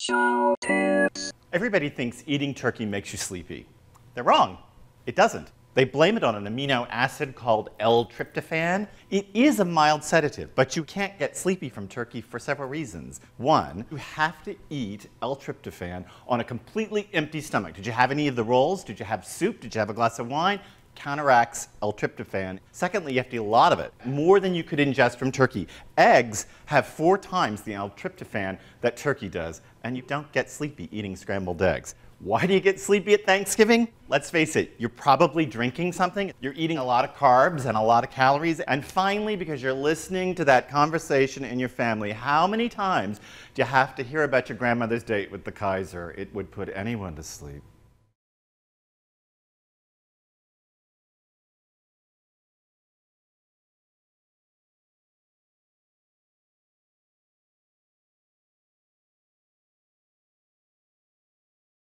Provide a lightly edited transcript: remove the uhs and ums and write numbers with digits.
Show tips. Everybody thinks eating turkey makes you sleepy. They're wrong. It doesn't. They blame it on an amino acid called L-tryptophan. It is a mild sedative, but you can't get sleepy from turkey for several reasons. One, you have to eat L-tryptophan on a completely empty stomach. Did you have any of the rolls? Did you have soup? Did you have a glass of wine? Counteracts L-tryptophan. Secondly, you have to eat a lot of it, more than you could ingest from turkey. Eggs have 4 times the L-tryptophan that turkey does, and you don't get sleepy eating scrambled eggs. Why do you get sleepy at Thanksgiving? Let's face it, you're probably drinking something, you're eating a lot of carbs and a lot of calories, and finally, because you're listening to that conversation in your family. How many times do you have to hear about your grandmother's date with the Kaiser? It would put anyone to sleep.